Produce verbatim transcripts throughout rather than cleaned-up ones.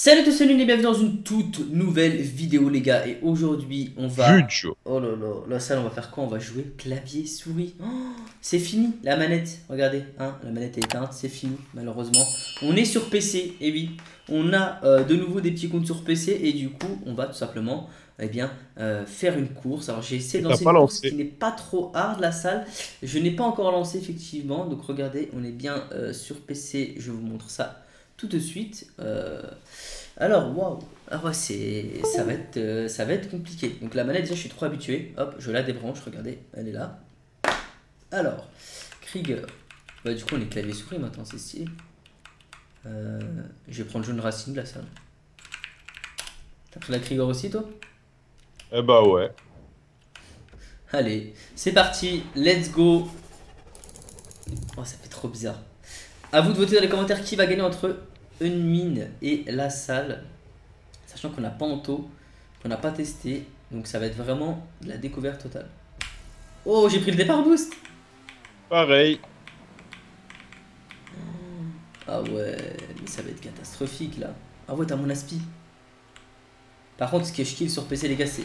Salut tous, salut les bienvenue dans une toute nouvelle vidéo les gars. Et aujourd'hui on va... Oh là là, Lasalle, on va faire quoi? On va jouer clavier souris. Oh, c'est fini, la manette, regardez, hein, la manette est éteinte, c'est fini malheureusement. On est sur P C, et oui, on a euh, de nouveau des petits comptes sur P C. Et du coup on va tout simplement, eh bien, euh, faire une course. Alors j'ai essayé de lancer une course qui n'est pas trop hard, Lasalle. Je n'ai pas encore lancé effectivement, donc regardez, on est bien euh, sur P C, je vous montre ça tout de suite. Euh... alors waouh, ah ouais, c'est ça va être euh, ça va être compliqué. Donc la manette déjà je suis trop habitué. Hop, je la débranche, regardez, elle est là. Alors Krieger, bah du coup on est clavier souris maintenant, c'est stylé. Euh... je vais prendre jaune racine de Lasalle. T'as pris la Krieger aussi toi? Eh bah ouais. Allez, c'est parti, let's go. Oh, ça fait trop bizarre. A vous de voter dans les commentaires qui va gagner entre Unwin et Lasalle. Sachant qu'on n'a pas Anto, qu'on n'a pas testé. Donc ça va être vraiment de la découverte totale. Oh, j'ai pris le départ boost. Pareil. Ah ouais, mais ça va être catastrophique là. Ah ouais, t'as mon aspi. Par contre, ce que je kiffe sur P C les gars, c'est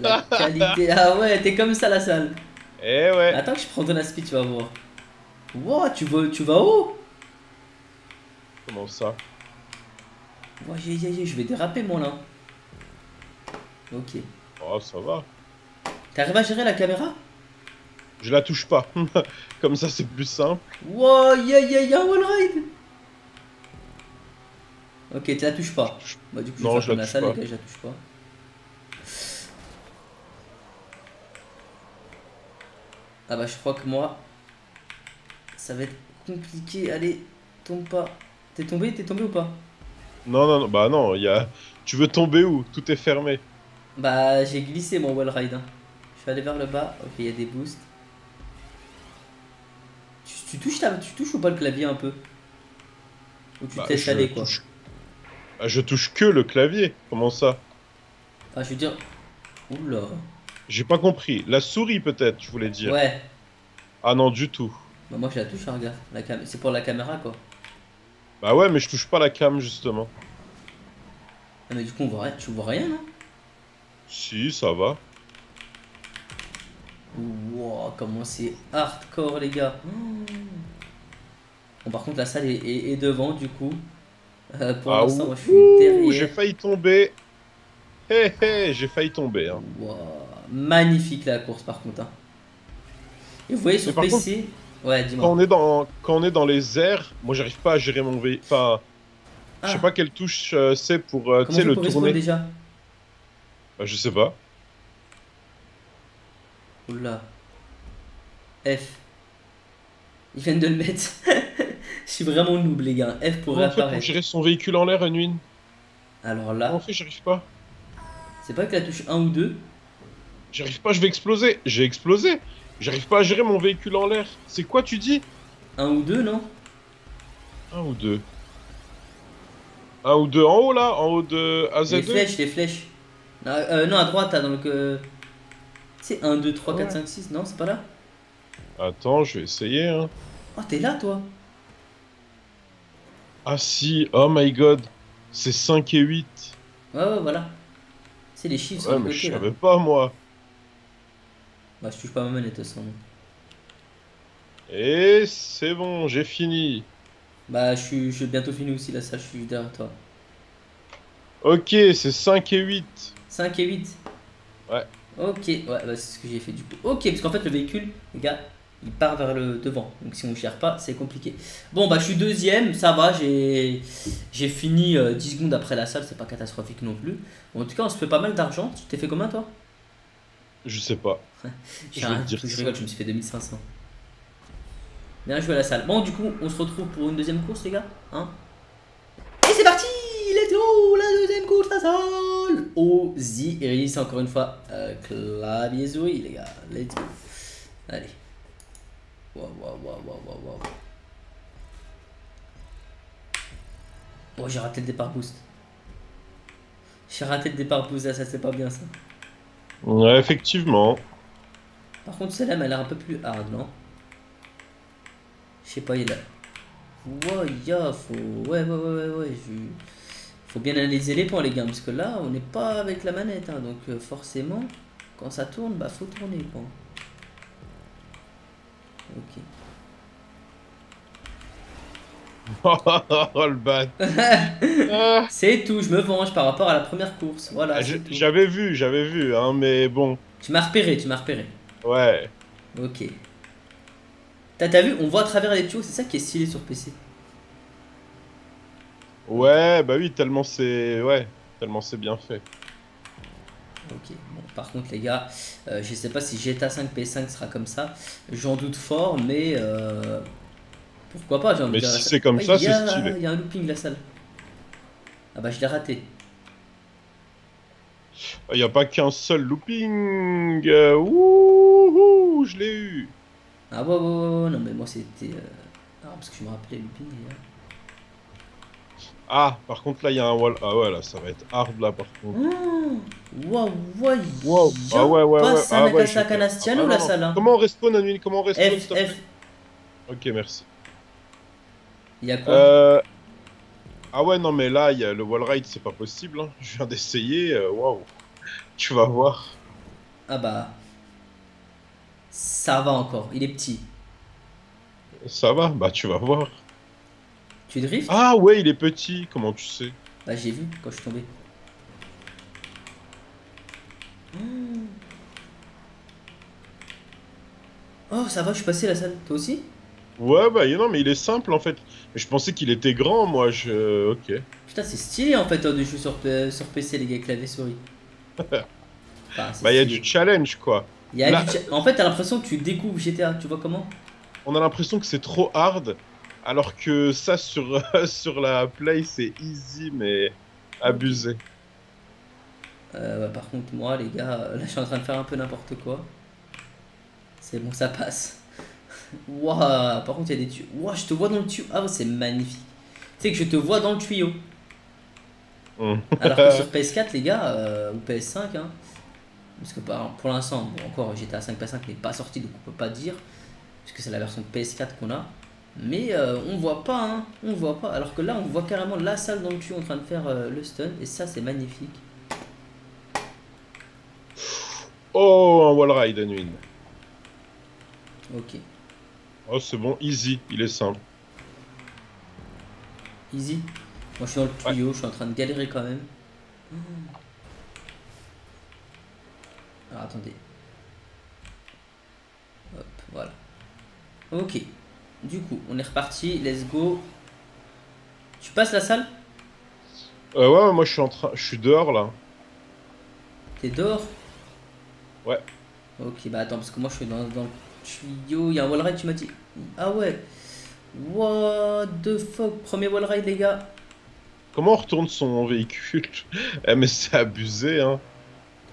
la qualité. Ah ouais, t'es comme ça Lasalle. Eh ouais. Attends que je prends ton aspi, tu vas voir. Wow, tu vas, tu vas haut. Comment ça? Moi, j'ai, j'ai, je vais déraper moi là. Ok. Oh, ça va. T'arrives à gérer la caméra? Je la touche pas. Comme ça, c'est plus simple. Wow, yeah, yeah, yeah, wall ride. Ok, tu la touches pas. Je... Bah, du coup, non, je, je la touche pas. Les gars, je la touche pas. Ah bah, je crois que moi, ça va être compliqué. Allez, tombe pas. T'es tombé, t'es tombé ou pas? Non, non, non, bah non, y a... tu veux tomber où? Tout est fermé. Bah, j'ai glissé mon wall ride. Hein. Je vais aller vers le bas. Ok, il y a des boosts. Tu, tu, touches ta... tu touches ou pas le clavier un peu? Ou tu bah, testes aller quoi touche... Bah, je touche que le clavier. Comment ça? Ah, je veux dire. Oula. J'ai pas compris. La souris peut-être, je voulais dire. Ouais. Ah non, du tout. Bah, moi je la touche, hein, regarde. La cam... C'est pour la caméra quoi. Bah ouais, mais je touche pas la cam justement. Ah mais du coup on voit rien, tu vois rien non? Si, ça va. Wow, comment c'est hardcore les gars. Mmh. Bon par contre Lasalle est, est, est devant du coup. Euh, pour ah, l'instant moi je suis derrière. J'ai failli tomber. Hé hey, hé, hey, j'ai failli tomber. Hein. Wow. Magnifique la course par contre. Hein. Et vous voyez sur P C. Contre... Ouais, dis-moi. Quand on est dans, quand on est dans les airs, moi j'arrive pas à gérer mon véhicule. Enfin, ah. Je sais pas quelle touche euh, c'est pour euh, tu sais, le tourner. Déjà bah, je sais pas. Oula. F. Ils viennent de le mettre. Je suis vraiment noob les gars. F pour réapparaître. Pour gérer son véhicule en l'air, Unwin. Alors là. En fait, j'arrive pas. C'est pas que la touche un ou deux. J'arrive pas, je vais exploser. J'ai explosé. J'arrive pas à gérer mon véhicule en l'air. C'est quoi tu dis? Un ou deux non? Un ou deux. Un ou deux en haut là, en haut de A Z deux. Les flèches, les flèches. Non, euh, non à droite, dans le... C'est un, deux, trois, quatre, cinq, six, non c'est pas là? Attends, je vais essayer. Hein. Oh t'es là toi? Ah si, oh my god. C'est cinq et huit. Ouais ouais voilà. C'est les chiffres. Ouais mais je savais pas moi. Bah, je touche pas ma manette de toute façon. Et c'est bon, j'ai fini. Bah, je suis, je suis bientôt fini aussi, Lasalle, je suis derrière toi. Ok, c'est cinq et huit. cinq et huit? Ouais. Ok, ouais, bah, c'est ce que j'ai fait du coup. Ok, parce qu'en fait, le véhicule, les gars, il part vers le devant. Donc, si on ne gère pas, c'est compliqué. Bon, bah, je suis deuxième, ça va, j'ai j'ai fini euh, dix secondes après Lasalle, c'est pas catastrophique non plus. Bon, en tout cas, on se fait pas mal d'argent. Tu t'es fait combien, toi? Je sais pas. Je, vais te dire je rigole, je me suis fait deux mille cinq cents. Bien joué Lasalle. Bon, du coup, on se retrouve pour une deuxième course, les gars. Hein et c'est parti. Let's go. La deuxième course, Lasalle. Osiris, encore une fois. Euh, clavier souris, les gars. Let's go. Allez. Waouh, waouh, waouh, waouh, waouh. Oh, j'ai raté le départ boost. J'ai raté le départ boost, là, ça c'est pas bien ça. Ouais, effectivement. Par contre, celle-là, elle a l'air un peu plus hard, non? Je sais pas, il est là. Ouais, yeah, faut... ouais, ouais, ouais, ouais, ouais. Faut bien analyser les points les gars, parce que là on n'est pas avec la manette, hein, donc euh, forcément quand ça tourne, bah faut tourner les points. Ok. Oh, oh, oh, oh le bat. C'est tout, je me venge par rapport à la première course. Voilà. J'avais vu, j'avais vu, hein, mais bon. Tu m'as repéré, tu m'as repéré. Ouais. Ok. T'as vu, on voit à travers les tuyaux, c'est ça qui est stylé sur P C. Ouais, bah oui, tellement c'est ouais, tellement c'est bien fait. Ok, bon, par contre les gars, euh, je sais pas si G T A cinq P S cinq sera comme ça, j'en doute fort, mais euh... pourquoi pas, j'ai envie de dire. Mais si c'est comme ça, c'est stylé. Il y a un looping Lasalle. Ah bah je l'ai raté. Il n'y a pas qu'un seul looping. Euh, Wouhou, je l'ai eu. Ah ouais, ouais, ouais, non mais moi c'était... Euh... Ah, parce que je me rappelais looping. Là. Ah, par contre là il y a un wall. Ah ouais, là ça va être hard là par contre. Mmh. Waouh, waouh, wow. Ah ouais, ouais, ouais. Ah ouais, je... Canastiano, ah, là, ça, là. Comment on respawn, Unwin? Comment on respawn, s'il te plaît? Ok, merci. Il y a quoi? euh... Ah ouais, non mais là, y a le wall ride, c'est pas possible. Hein. Je viens d'essayer, waouh. Wow. Tu vas voir. Ah bah... Ça va encore, il est petit. Ça va, bah tu vas voir. Tu driftes? Ah ouais, il est petit, comment tu sais? Bah j'ai vu quand je suis tombé. Mmh. Oh ça va, je suis passé Lasalle, toi aussi? Ouais bah non mais il est simple en fait. Je pensais qu'il était grand moi, je... Ok. Putain c'est stylé en fait hein, de jouer sur, euh, sur P C les gars, clavier souris. Enfin, bah il y a du challenge quoi. Y a Là... du cha... En fait t'as l'impression que tu découvres G T A, tu vois comment? On a l'impression que c'est trop hard. Alors que ça sur, euh, sur la play c'est easy mais abusé. Euh, bah, par contre moi les gars, là je suis en train de faire un peu n'importe quoi. C'est bon ça passe. Waouh, par contre il y a des tuyaux. Waouh, je te vois dans le tuyau. Ah c'est magnifique. Tu sais que je te vois dans le tuyau. Mmh. Alors que sur P S quatre les gars, euh, ou P S cinq hein. Parce que pour l'instant, bon, encore G T A cinq P S cinq n'est pas sorti donc on peut pas dire. Parce que c'est la version P S quatre qu'on a. Mais euh, on voit pas, hein, on voit pas. Alors que là, on voit carrément Lasalle dans le tuyau en train de faire euh, le stun, et ça, c'est magnifique. Oh, un wall ride, Unwin. Ok. Oh, c'est bon, easy, il est simple. Easy. Moi, je suis dans le tuyau, ouais. Je suis en train de galérer quand même. Alors, attendez. Hop, voilà. Ok. Du coup, on est reparti, let's go. Tu passes Lasalle? Euh ouais, moi je suis en train, je suis dehors là. T'es dehors? Ouais. Ok, bah attends, parce que moi je suis dans, dans le tuyau, il y a un wall ride, tu m'as dit. Ah ouais. What the fuck, premier wall ride les gars. Comment on retourne son véhicule? Eh mais c'est abusé hein.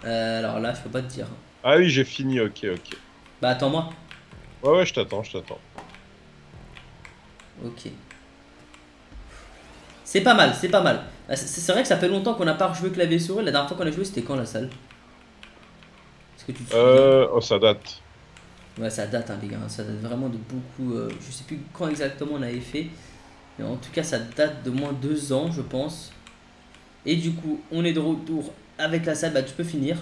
Euh, alors là, je peux pas te dire. Ah oui, j'ai fini, ok, ok. Bah attends-moi. Ouais, ouais, je t'attends, je t'attends. Ok. C'est pas mal, c'est pas mal. C'est vrai que ça fait longtemps qu'on n'a pas rejoué clavier souris. La dernière fois qu'on a joué, c'était quand Lasalle? Est-ce que tu te Euh. Oh, ça date. Ouais, ça date, hein, les gars. Ça date vraiment de beaucoup. Euh, je sais plus quand exactement on avait fait. Mais en tout cas, ça date de moins deux ans, je pense. Et du coup, on est de retour avec Lasalle. Bah, tu peux finir.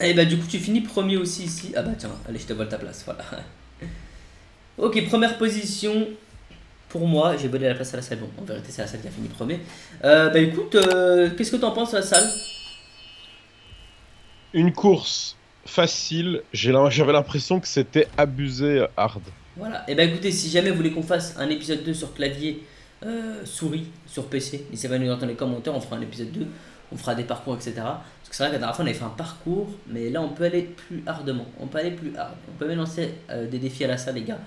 Et bah, du coup, tu finis premier aussi ici. Ah, bah, tiens, allez, je te vole ta place. Voilà. Ok, première position pour moi. J'ai volé la place à Lasalle. Bon, en vérité, c'est Lasalle qui a fini premier. Euh, bah écoute, euh, qu'est-ce que t'en penses, Lasalle? Une course facile. J'avais l'impression que c'était abusé hard. Voilà. Et bah écoutez, si jamais vous voulez qu'on fasse un épisode deux sur clavier euh, souris sur P C, n'hésitez pas à nous dire dans les commentaires. On fera un épisode deux. On fera des parcours, et cetera. Parce que c'est vrai qu'à la dernière fois, on avait fait un parcours, mais là, on peut aller plus hardement. On peut aller plus hard. On peut même lancer euh, des défis à Lasalle, les gars.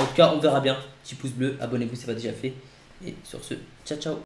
En tout cas, on verra bien. Petit pouce bleu, abonnez-vous si ce n'est pas déjà fait. Et sur ce, ciao, ciao.